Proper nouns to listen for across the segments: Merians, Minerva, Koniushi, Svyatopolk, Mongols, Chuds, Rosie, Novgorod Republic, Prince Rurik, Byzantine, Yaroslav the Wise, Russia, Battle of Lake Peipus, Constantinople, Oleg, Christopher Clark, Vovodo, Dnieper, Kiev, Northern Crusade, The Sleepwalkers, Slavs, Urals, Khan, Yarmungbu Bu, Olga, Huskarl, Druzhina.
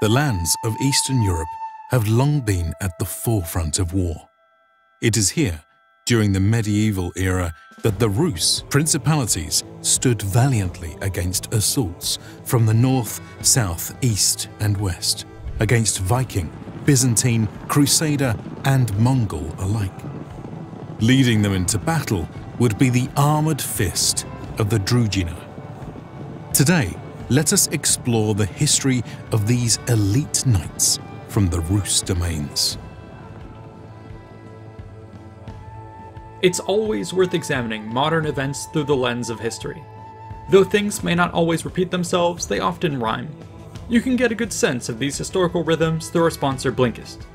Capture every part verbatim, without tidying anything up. the lands of Eastern Europe have long been at the forefront of war. It is here, during the medieval era, that the Rus principalities stood valiantly against assaults from the north, south, east and west, against Viking, Byzantine, Crusader and Mongol alike. Leading them into battle would be the armoured fist of the Druzhina. Today, let us explore the history of these elite knights from the Rus domains. It's always worth examining modern events through the lens of history. Though things may not always repeat themselves, they often rhyme. You can get a good sense of these historical rhythms through our sponsor Blinkist.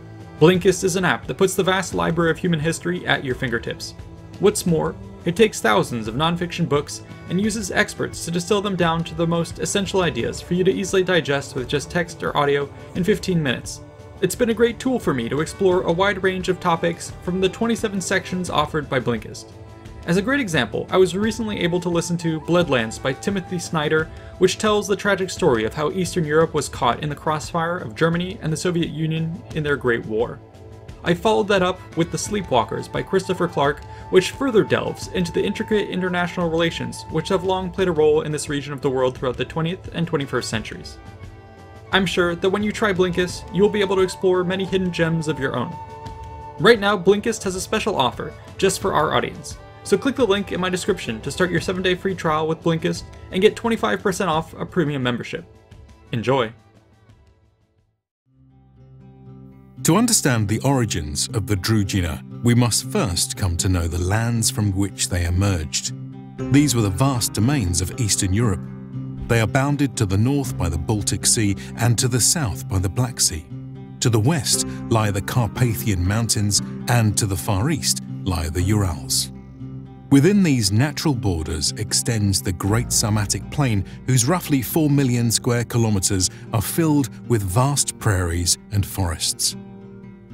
Blinkist is an app that puts the vast library of human history at your fingertips. What's more, it takes thousands of nonfiction books and uses experts to distill them down to the most essential ideas for you to easily digest with just text or audio in fifteen minutes. It's been a great tool for me to explore a wide range of topics from the twenty-seven sections offered by Blinkist. As a great example, I was recently able to listen to Bloodlands by Timothy Snyder, which tells the tragic story of how Eastern Europe was caught in the crossfire of Germany and the Soviet Union in their Great War. I followed that up with The Sleepwalkers by Christopher Clark, which further delves into the intricate international relations which have long played a role in this region of the world throughout the twentieth and twenty-first centuries. I'm sure that when you try Blinkist, you will be able to explore many hidden gems of your own. Right now, Blinkist has a special offer just for our audience, so click the link in my description to start your seven day free trial with Blinkist and get twenty-five percent off a premium membership. Enjoy! To understand the origins of the Druzhina, we must first come to know the lands from which they emerged. These were the vast domains of Eastern Europe. They are bounded to the north by the Baltic Sea and to the south by the Black Sea. To the west lie the Carpathian Mountains and to the far east lie the Urals. Within these natural borders extends the Great Sarmatic Plain, whose roughly four million square kilometers are filled with vast prairies and forests.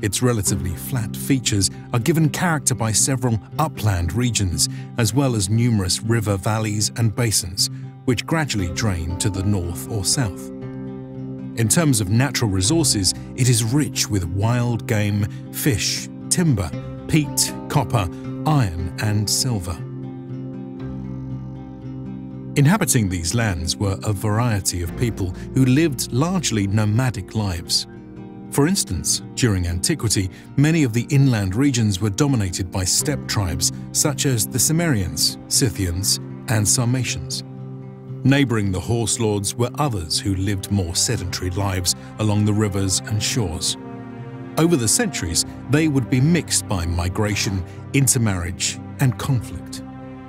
Its relatively flat features are given character by several upland regions, as well as numerous river valleys and basins, which gradually drain to the north or south. In terms of natural resources, it is rich with wild game, fish, timber, peat, copper, iron and silver. Inhabiting these lands were a variety of people who lived largely nomadic lives. For instance, during antiquity, many of the inland regions were dominated by steppe tribes such as the Cimmerians, Scythians, and Sarmatians. Neighbouring the horse lords were others who lived more sedentary lives along the rivers and shores. Over the centuries, they would be mixed by migration, intermarriage, and conflict.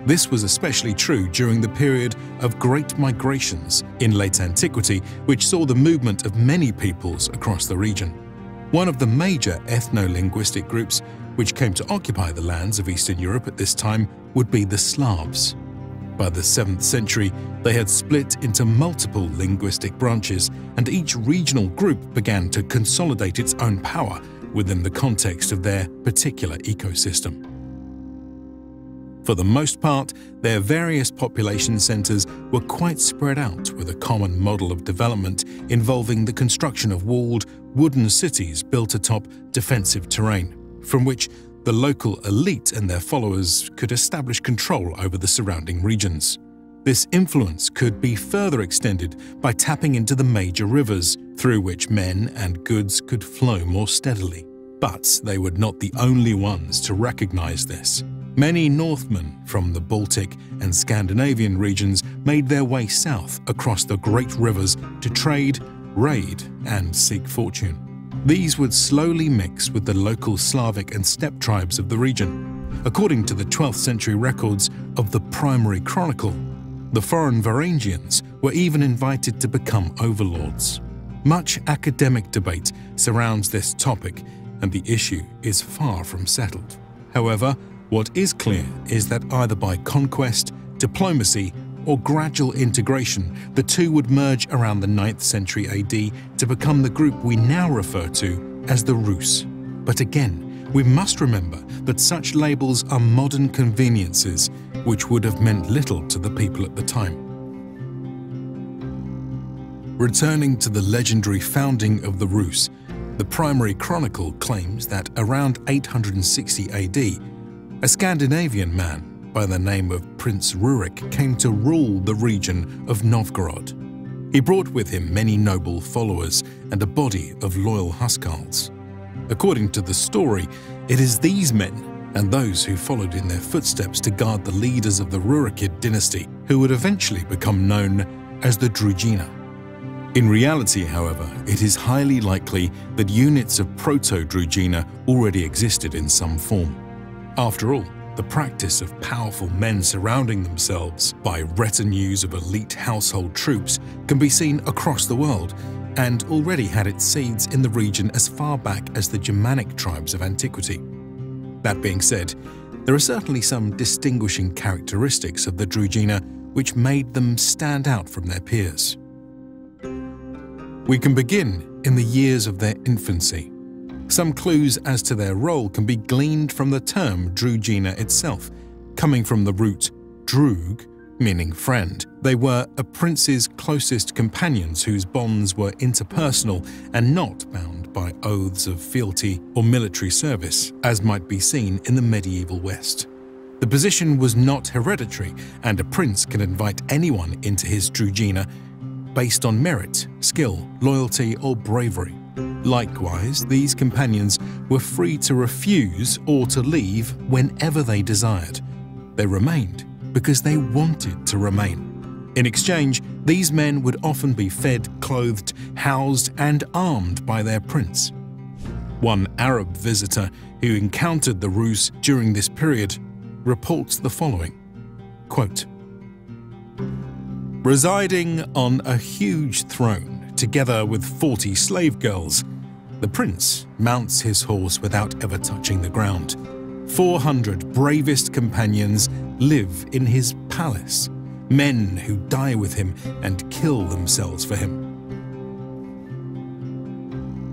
This was especially true during the period of Great Migrations in late antiquity, which saw the movement of many peoples across the region. One of the major ethno-linguistic groups which came to occupy the lands of Eastern Europe at this time would be the Slavs. By the seventh century, they had split into multiple linguistic branches, and each regional group began to consolidate its own power within the context of their particular ecosystem. For the most part, their various population centres were quite spread out, with a common model of development involving the construction of walled, wooden cities built atop defensive terrain, from which the local elite and their followers could establish control over the surrounding regions. This influence could be further extended by tapping into the major rivers, through which men and goods could flow more steadily. But they were not the only ones to recognise this. Many Northmen from the Baltic and Scandinavian regions made their way south across the great rivers to trade, raid, and seek fortune. These would slowly mix with the local Slavic and steppe tribes of the region. According to the twelfth century records of the Primary Chronicle, the foreign Varangians were even invited to become overlords. Much academic debate surrounds this topic, and the issue is far from settled. However, what is clear is that either by conquest, diplomacy, or gradual integration, the two would merge around the ninth century A D to become the group we now refer to as the Rus. But again, we must remember that such labels are modern conveniences, which would have meant little to the people at the time. Returning to the legendary founding of the Rus, the Primary Chronicle claims that around eight hundred sixty A D, a Scandinavian man by the name of Prince Rurik came to rule the region of Novgorod. He brought with him many noble followers and a body of loyal Huskarls. According to the story, it is these men and those who followed in their footsteps to guard the leaders of the Rurikid dynasty who would eventually become known as the Druzhina. In reality, however, it is highly likely that units of Proto-Druzhina already existed in some form. After all, the practice of powerful men surrounding themselves by retinues of elite household troops can be seen across the world and already had its seeds in the region as far back as the Germanic tribes of antiquity. That being said, there are certainly some distinguishing characteristics of the Druzhina which made them stand out from their peers. We can begin in the years of their infancy. Some clues as to their role can be gleaned from the term Druzhina itself, coming from the root drug, meaning friend. They were a prince's closest companions whose bonds were interpersonal and not bound by oaths of fealty or military service, as might be seen in the medieval West. The position was not hereditary, and a prince can invite anyone into his Druzhina based on merit, skill, loyalty, or bravery. Likewise, these companions were free to refuse or to leave whenever they desired. They remained because they wanted to remain. In exchange, these men would often be fed, clothed, housed, and armed by their prince. One Arab visitor who encountered the Rus during this period reports the following, quote, "Residing on a huge throne, together with forty slave girls, the prince mounts his horse without ever touching the ground. four hundred bravest companions live in his palace, men who die with him and kill themselves for him."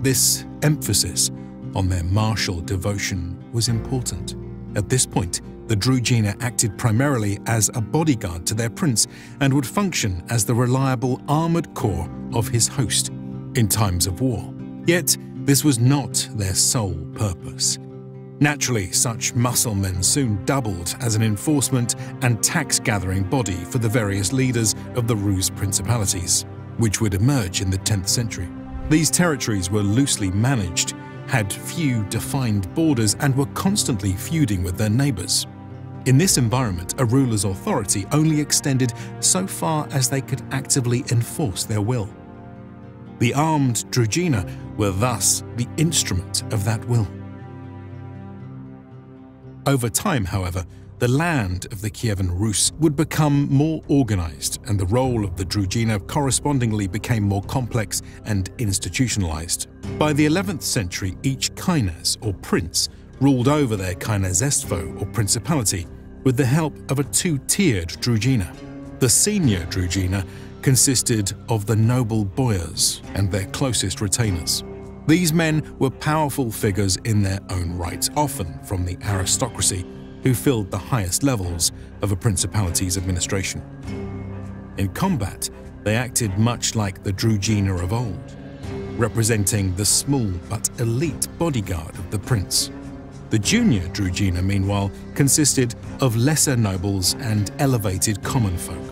This emphasis on their martial devotion was important. At this point, the Druzhina acted primarily as a bodyguard to their prince and would function as the reliable armoured corps of his host in times of war. Yet, this was not their sole purpose. Naturally, such musclemen soon doubled as an enforcement and tax-gathering body for the various leaders of the Rus principalities, which would emerge in the tenth century. These territories were loosely managed, had few defined borders, and were constantly feuding with their neighbours. In this environment, a ruler's authority only extended so far as they could actively enforce their will. The armed Druzhina were thus the instrument of that will. Over time, however, the land of the Kievan Rus would become more organised, and the role of the Druzhina correspondingly became more complex and institutionalised. By the eleventh century, each khanas, or prince, ruled over their khanazestvu, or principality, with the help of a two-tiered Druzhina. The senior Druzhina consisted of the noble boyars and their closest retainers. These men were powerful figures in their own right, often from the aristocracy, who filled the highest levels of a principality's administration. In combat, they acted much like the Druzhina of old, representing the small but elite bodyguard of the prince. The junior Druzhina, meanwhile, consisted of lesser nobles and elevated common folk.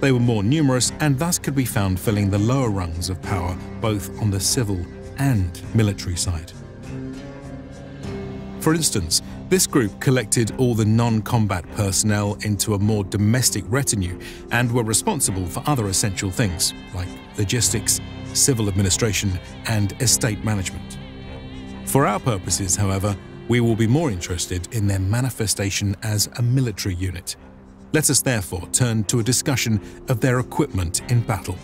They were more numerous and thus could be found filling the lower rungs of power, both on the civil and military side. For instance, this group collected all the non-combat personnel into a more domestic retinue and were responsible for other essential things like logistics, civil administration, and estate management. For our purposes, however, we will be more interested in their manifestation as a military unit. Let us therefore turn to a discussion of their equipment in battle.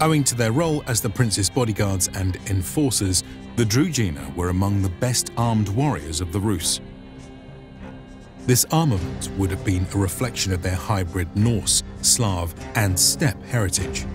Owing to their role as the prince's bodyguards and enforcers, the Druzhina were among the best armed warriors of the Rus. This armament would have been a reflection of their hybrid Norse, Slav, and steppe heritage.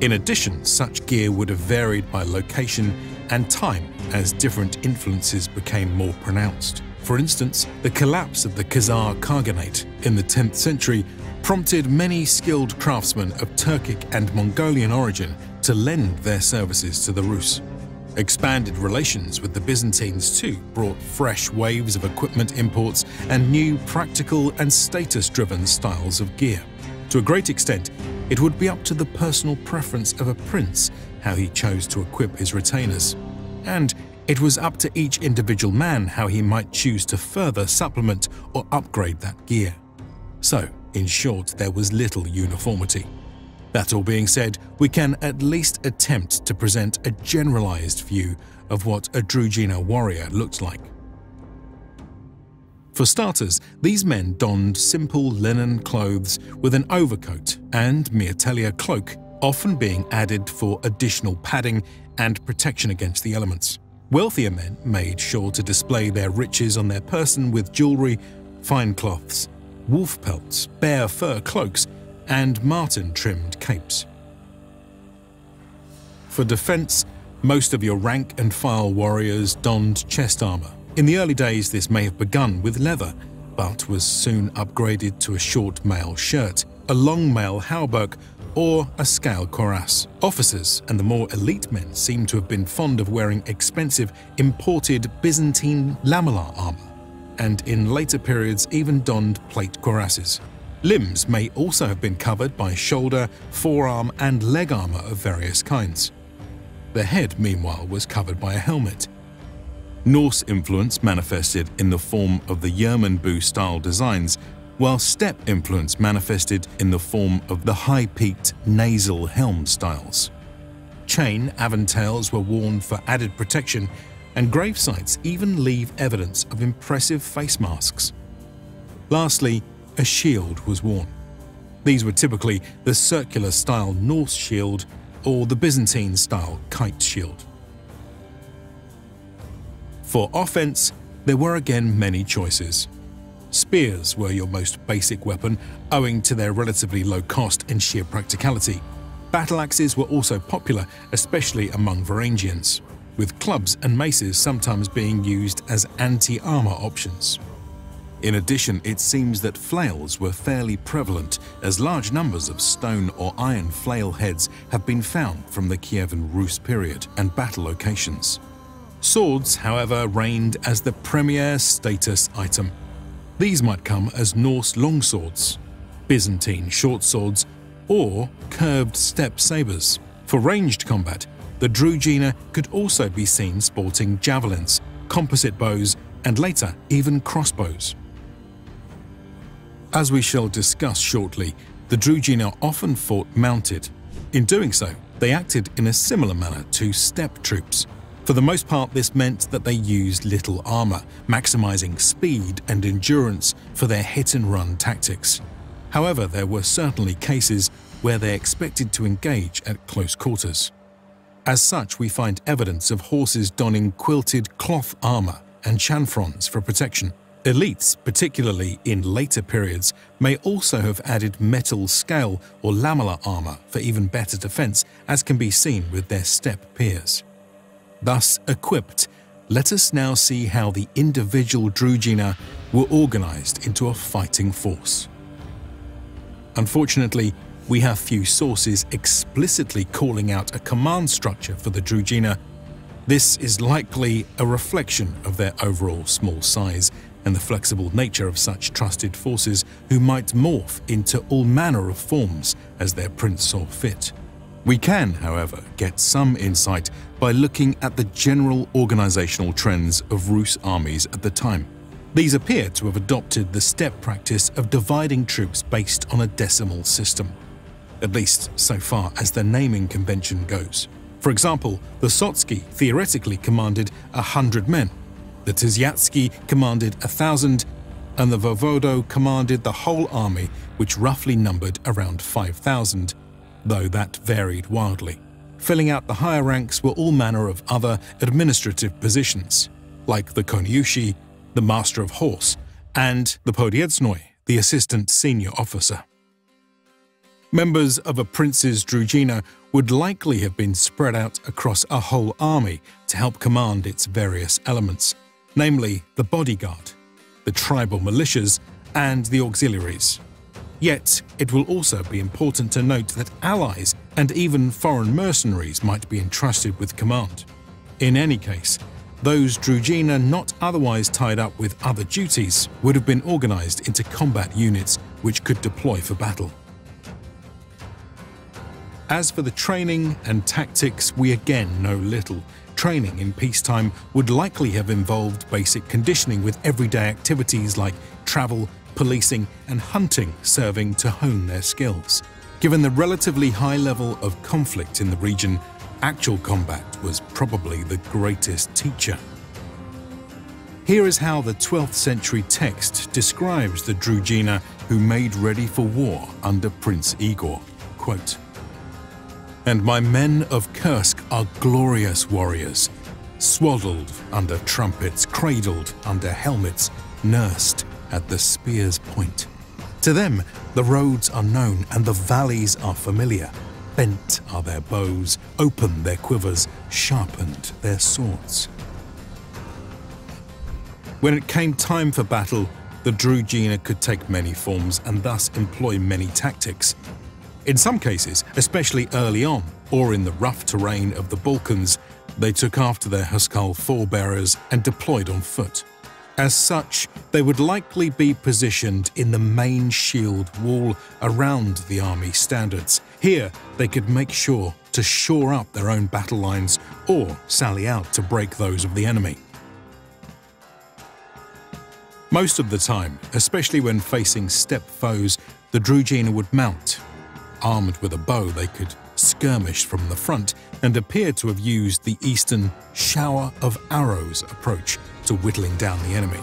In addition, such gear would have varied by location and time as different influences became more pronounced. For instance, the collapse of the Khazar Khaganate in the tenth century prompted many skilled craftsmen of Turkic and Mongolian origin to lend their services to the Rus. Expanded relations with the Byzantines too brought fresh waves of equipment imports and new practical and status-driven styles of gear. To a great extent, it would be up to the personal preference of a prince how he chose to equip his retainers. And it was up to each individual man how he might choose to further supplement or upgrade that gear. So, in short, there was little uniformity. That all being said, we can at least attempt to present a generalized view of what a Druzhina warrior looked like. For starters, these men donned simple linen clothes with an overcoat and myrtelia cloak, often being added for additional padding and protection against the elements. Wealthier men made sure to display their riches on their person with jewelry, fine cloths, wolf pelts, bear fur cloaks, and marten-trimmed capes. For defense, most of your rank and file warriors donned chest armor. In the early days, this may have begun with leather, but was soon upgraded to a short mail shirt, a long mail hauberk, or a scale cuirass. Officers and the more elite men seem to have been fond of wearing expensive, imported Byzantine lamellar armor, and in later periods even donned plate cuirasses. Limbs may also have been covered by shoulder, forearm, and leg armor of various kinds. The head, meanwhile, was covered by a helmet. Norse influence manifested in the form of the Yarmungbu Bu style designs, while steppe influence manifested in the form of the high-peaked nasal helm styles. Chain avantails were worn for added protection, and gravesites even leave evidence of impressive face masks. Lastly, a shield was worn. These were typically the circular-style Norse shield or the Byzantine-style kite shield. For offense, there were again many choices. Spears were your most basic weapon, owing to their relatively low cost and sheer practicality. Battle axes were also popular, especially among Varangians, with clubs and maces sometimes being used as anti-armor options. In addition, it seems that flails were fairly prevalent, as large numbers of stone or iron flail heads have been found from the Kievan Rus period and battle locations. Swords, however, reigned as the premier status item. These might come as Norse longswords, Byzantine shortswords, or curved steppe sabres. For ranged combat, the Druzhina could also be seen sporting javelins, composite bows, and later even crossbows. As we shall discuss shortly, the Druzhina often fought mounted. In doing so, they acted in a similar manner to steppe troops. For the most part, this meant that they used little armor, maximizing speed and endurance for their hit-and-run tactics. However, there were certainly cases where they expected to engage at close quarters. As such, we find evidence of horses donning quilted cloth armor and chanfrons for protection. Elites, particularly in later periods, may also have added metal scale or lamellar armor for even better defense, as can be seen with their steppe peers. Thus equipped, let us now see how the individual Druzhina were organized into a fighting force. Unfortunately, we have few sources explicitly calling out a command structure for the Druzhina. This is likely a reflection of their overall small size and the flexible nature of such trusted forces who might morph into all manner of forms as their prince saw fit. We can, however, get some insight by looking at the general organizational trends of Rus armies at the time. These appear to have adopted the steppe practice of dividing troops based on a decimal system, at least so far as the naming convention goes. For example, the Sotsky theoretically commanded a hundred men, the Tziatsky commanded a thousand, and the Vovodo commanded the whole army, which roughly numbered around five thousand, though that varied wildly. Filling out the higher ranks were all manner of other administrative positions, like the Koniushi, the Master of Horse, and the Podietznoi, the Assistant Senior Officer. Members of a prince's Druzhina would likely have been spread out across a whole army to help command its various elements, namely the bodyguard, the tribal militias, and the auxiliaries. Yet, it will also be important to note that allies and even foreign mercenaries might be entrusted with command. In any case, those Druzhina not otherwise tied up with other duties would have been organized into combat units which could deploy for battle. As for the training and tactics, we again know little. Training in peacetime would likely have involved basic conditioning, with everyday activities like travel, policing and hunting serving to hone their skills. Given the relatively high level of conflict in the region, actual combat was probably the greatest teacher. Here is how the twelfth century text describes the Druzhina who made ready for war under Prince Igor. Quote, "And my men of Kursk are glorious warriors, swaddled under trumpets, cradled under helmets, nursed at the spear's point. To them the roads are known and the valleys are familiar. Bent are their bows, open their quivers, sharpened their swords." When it came time for battle, the Druzhina could take many forms and thus employ many tactics. In some cases, especially early on, or in the rough terrain of the Balkans, they took after their Huskarl forebearers and deployed on foot. As such, they would likely be positioned in the main shield wall around the army standards. Here, they could make sure to shore up their own battle lines or sally out to break those of the enemy. Most of the time, especially when facing steppe foes, the Druzhina would mount. Armed with a bow, they could skirmish from the front and appear to have used the Eastern shower of arrows approach to whittling down the enemy.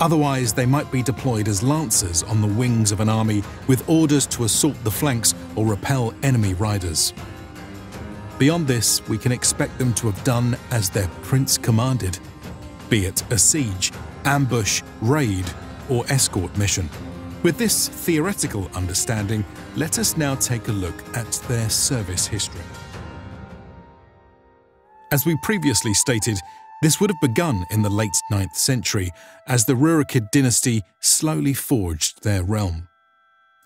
Otherwise, they might be deployed as lancers on the wings of an army with orders to assault the flanks or repel enemy riders. Beyond this, we can expect them to have done as their prince commanded, be it a siege, ambush, raid, or escort mission. With this theoretical understanding, let us now take a look at their service history. As we previously stated, this would have begun in the late ninth century as the Rurikid dynasty slowly forged their realm.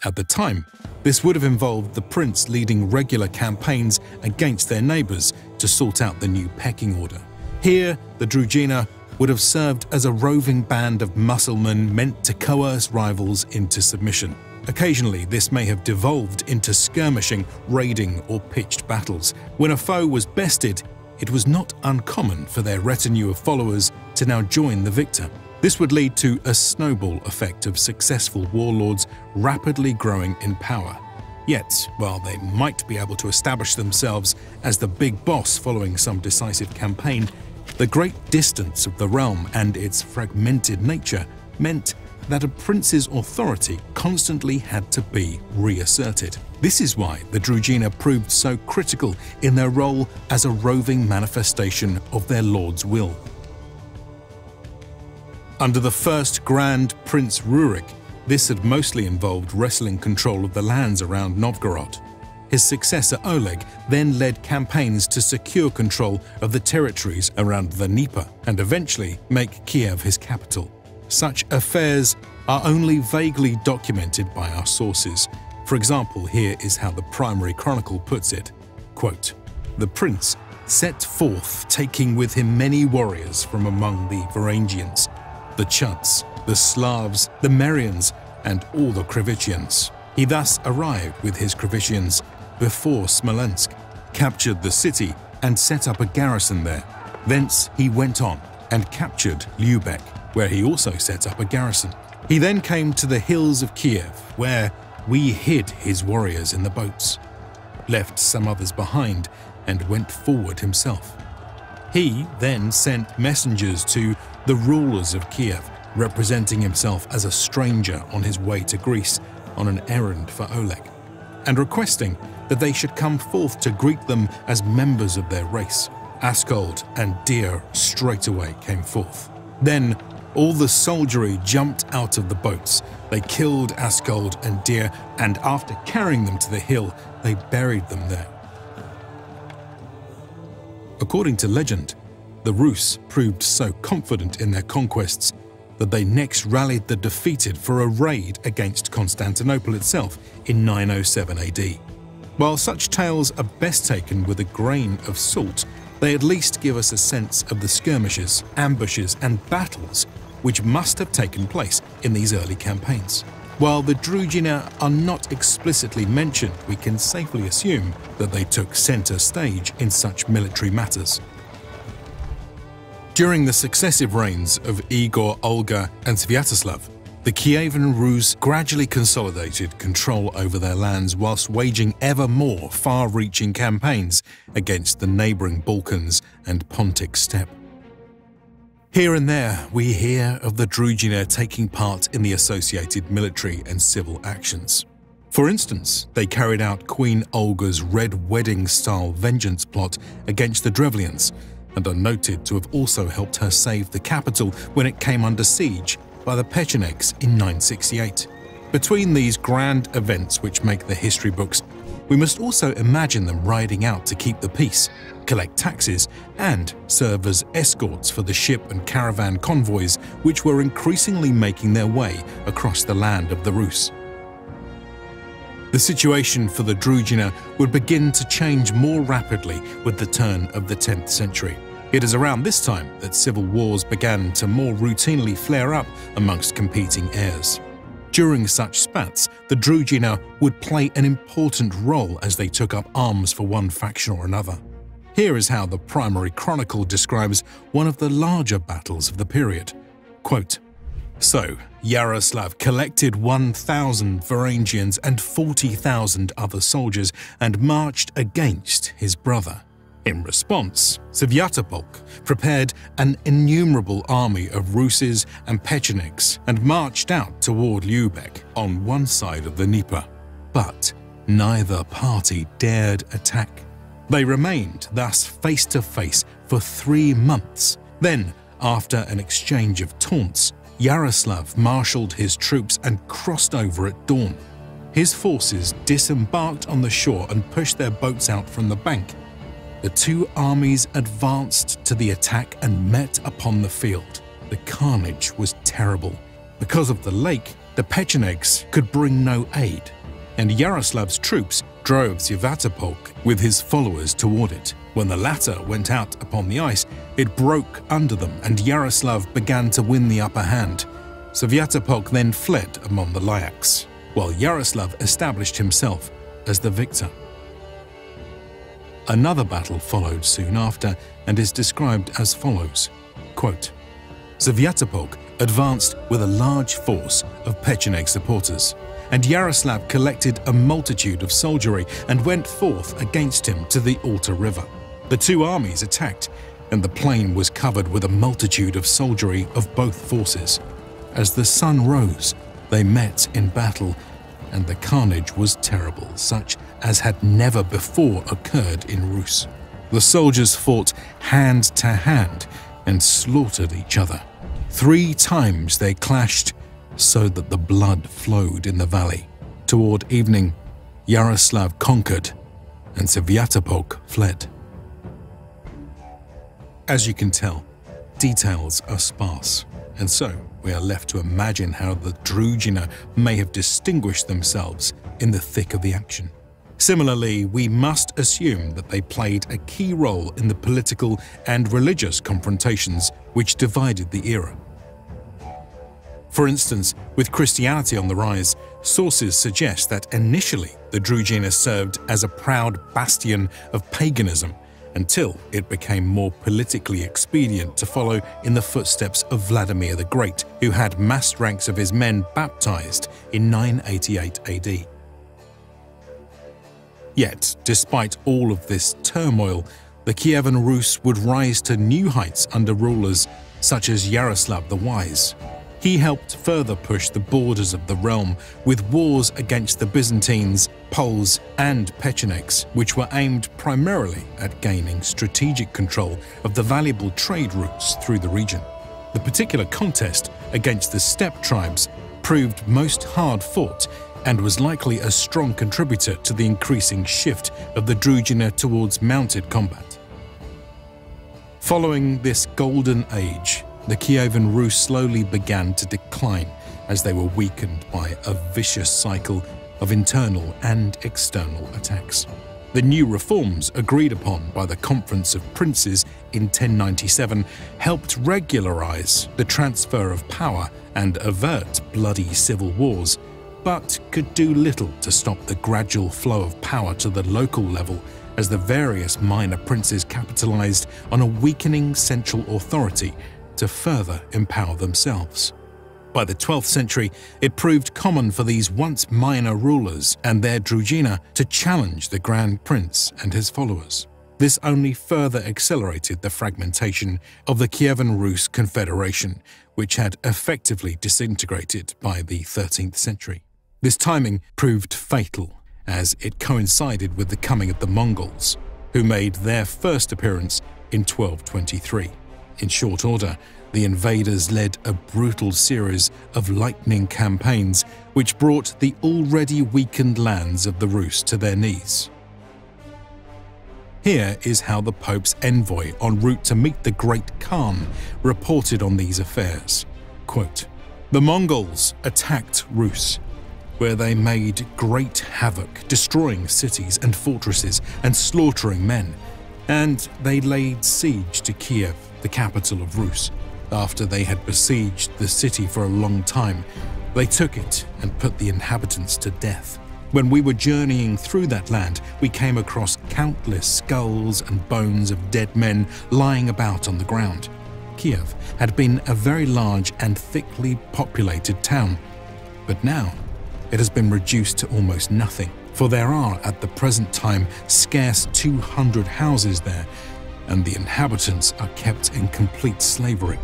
At the time, this would have involved the prince leading regular campaigns against their neighbours to sort out the new pecking order. Here, the Druzhina would have served as a roving band of Musselmen meant to coerce rivals into submission. Occasionally, this may have devolved into skirmishing, raiding, or pitched battles. When a foe was bested, it was not uncommon for their retinue of followers to now join the victor. This would lead to a snowball effect of successful warlords rapidly growing in power. Yet, while they might be able to establish themselves as the big boss following some decisive campaign, the great distance of the realm and its fragmented nature meant that a prince's authority constantly had to be reasserted. This is why the Druzhina proved so critical in their role as a roving manifestation of their lord's will. Under the first Grand Prince Rurik, this had mostly involved wrestling control of the lands around Novgorod. His successor Oleg then led campaigns to secure control of the territories around the Dnieper and eventually make Kiev his capital. Such affairs are only vaguely documented by our sources. For example, here is how the Primary Chronicle puts it, quote, "The prince set forth, taking with him many warriors from among the Varangians, the Chuds, the Slavs, the Merians, and all the Krivichians. He thus arrived with his Krivichians before Smolensk, captured the city and set up a garrison there. Thence he went on and captured Lübeck, where he also set up a garrison. He then came to the hills of Kiev, where we hid his warriors in the boats, left some others behind, and went forward himself. He then sent messengers to the rulers of Kiev, representing himself as a stranger on his way to Greece on an errand for Oleg, and requesting that they should come forth to greet them as members of their race. Askold and Dir straightway came forth. Then all the soldiery jumped out of the boats. They killed Askold and Dir, and after carrying them to the hill, they buried them there." According to legend, the Rus proved so confident in their conquests that they next rallied the defeated for a raid against Constantinople itself in nine oh seven A D. While such tales are best taken with a grain of salt, they at least give us a sense of the skirmishes, ambushes, and battles which must have taken place in these early campaigns. While the Druzhina are not explicitly mentioned, we can safely assume that they took center stage in such military matters. During the successive reigns of Igor, Olga, and Svyatoslav, the Kievan Rus gradually consolidated control over their lands whilst waging ever more far-reaching campaigns against the neighboring Balkans and Pontic steppe. Here and there, we hear of the Druzhina taking part in the associated military and civil actions. For instance, they carried out Queen Olga's Red Wedding-style vengeance plot against the Drevlians, and are noted to have also helped her save the capital when it came under siege by the Pechenegs in nine sixty-eight. Between these grand events which make the history books, we must also imagine them riding out to keep the peace, collect taxes, and serve as escorts for the ship and caravan convoys which were increasingly making their way across the land of the Rus. The situation for the Druzhina would begin to change more rapidly with the turn of the tenth century. It is around this time that civil wars began to more routinely flare up amongst competing heirs. During such spats, the Druzhina would play an important role as they took up arms for one faction or another. Here is how the Primary Chronicle describes one of the larger battles of the period. Quote, "So, Yaroslav collected one thousand Varangians and forty thousand other soldiers and marched against his brother. In response, Svyatopolk prepared an innumerable army of Ruses and Pechenegs and marched out toward Lübeck on one side of the Dnieper. But neither party dared attack. They remained thus face to face for three months. Then, after an exchange of taunts, Yaroslav marshaled his troops and crossed over at dawn. His forces disembarked on the shore and pushed their boats out from the bank. The two armies advanced to the attack and met upon the field. The carnage was terrible. Because of the lake, the Pechenegs could bring no aid, and Yaroslav's troops drove Svyatopolk with his followers toward it. When the latter went out upon the ice, it broke under them and Yaroslav began to win the upper hand. Svyatopolk then fled among the Lyaks, while Yaroslav established himself as the victor." Another battle followed soon after and is described as follows, quote, "Svyatopolk advanced with a large force of Pecheneg supporters, and Yaroslav collected a multitude of soldiery and went forth against him to the Alta River. The two armies attacked, and the plain was covered with a multitude of soldiery of both forces. As the sun rose, they met in battle, and the carnage was terrible, such as had never before occurred in Rus. The soldiers fought hand to hand and slaughtered each other. Three times they clashed, so that the blood flowed in the valley. Toward evening, Yaroslav conquered and Svyatopolk fled." As you can tell, details are sparse, and so we are left to imagine how the Druzhina may have distinguished themselves in the thick of the action. Similarly, we must assume that they played a key role in the political and religious confrontations which divided the era. For instance, with Christianity on the rise, sources suggest that initially the Druzhina served as a proud bastion of paganism until it became more politically expedient to follow in the footsteps of Vladimir the Great, who had massed ranks of his men baptized in nine eighty-eight A D. Yet, despite all of this turmoil, the Kievan Rus would rise to new heights under rulers such as Yaroslav the Wise. He helped further push the borders of the realm with wars against the Byzantines, Poles, and Pechenegs, which were aimed primarily at gaining strategic control of the valuable trade routes through the region. The particular contest against the steppe tribes proved most hard-fought and was likely a strong contributor to the increasing shift of the Druzhina towards mounted combat. Following this golden age, the Kievan Rus slowly began to decline as they were weakened by a vicious cycle of internal and external attacks. The new reforms agreed upon by the Conference of Princes in ten ninety-seven helped regularize the transfer of power and avert bloody civil wars, but could do little to stop the gradual flow of power to the local level as the various minor princes capitalized on a weakening central authority to further empower themselves. By the twelfth century, it proved common for these once minor rulers and their Druzhina to challenge the Grand Prince and his followers. This only further accelerated the fragmentation of the Kievan Rus Confederation, which had effectively disintegrated by the thirteenth century. This timing proved fatal, as it coincided with the coming of the Mongols, who made their first appearance in twelve twenty-three. In short order, the invaders led a brutal series of lightning campaigns which brought the already weakened lands of the Rus to their knees. Here is how the Pope's envoy en route to meet the Great Khan reported on these affairs. Quote, "The Mongols attacked Rus, where they made great havoc, destroying cities and fortresses and slaughtering men, and they laid siege to Kiev, the capital of Rus. After they had besieged the city for a long time, they took it and put the inhabitants to death. When we were journeying through that land, we came across countless skulls and bones of dead men lying about on the ground. Kiev had been a very large and thickly populated town, but now it has been reduced to almost nothing, for there are at the present time scarce two hundred houses there, and the inhabitants are kept in complete slavery."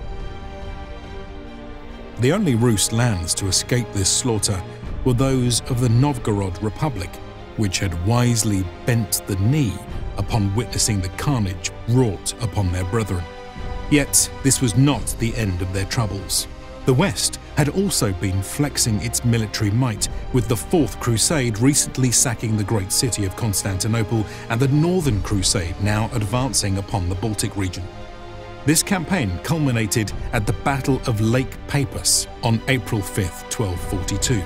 The only Rus lands to escape this slaughter were those of the Novgorod Republic, which had wisely bent the knee upon witnessing the carnage wrought upon their brethren. Yet this was not the end of their troubles. The West had also been flexing its military might, with the Fourth Crusade recently sacking the great city of Constantinople and the Northern Crusade now advancing upon the Baltic region. This campaign culminated at the Battle of Lake Peipus on April fifth, twelve forty-two.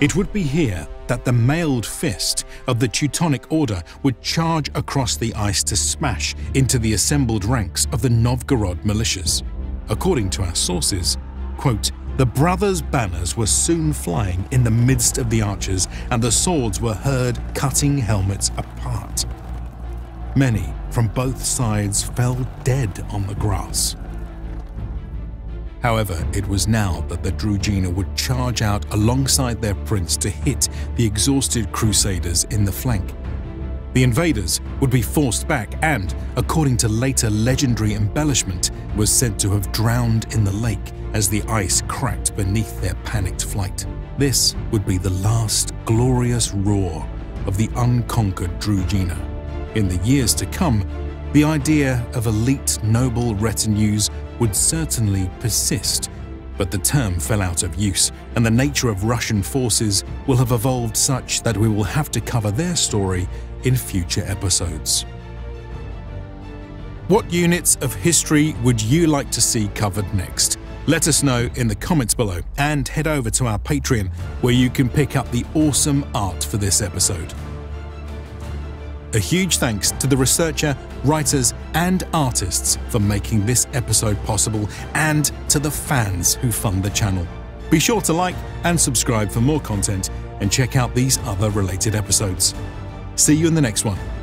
It would be here that the mailed fist of the Teutonic Order would charge across the ice to smash into the assembled ranks of the Novgorod militias. According to our sources, quote, "The brothers' banners were soon flying in the midst of the archers, and the swords were heard cutting helmets apart. Many from both sides fell dead on the grass." However, it was now that the Druzhina would charge out alongside their prince to hit the exhausted crusaders in the flank. The invaders would be forced back and, according to later legendary embellishment, was said to have drowned in the lake as the ice cracked beneath their panicked flight. This would be the last glorious roar of the unconquered Druzhina. In the years to come, the idea of elite noble retinues would certainly persist, but the term fell out of use, and the nature of Russian forces will have evolved such that we will have to cover their story in future episodes. What units of history would you like to see covered next? Let us know in the comments below, and head over to our Patreon where you can pick up the awesome art for this episode. A huge thanks to the researcher, writers, and artists for making this episode possible, and to the fans who fund the channel. Be sure to like and subscribe for more content, and check out these other related episodes. See you in the next one.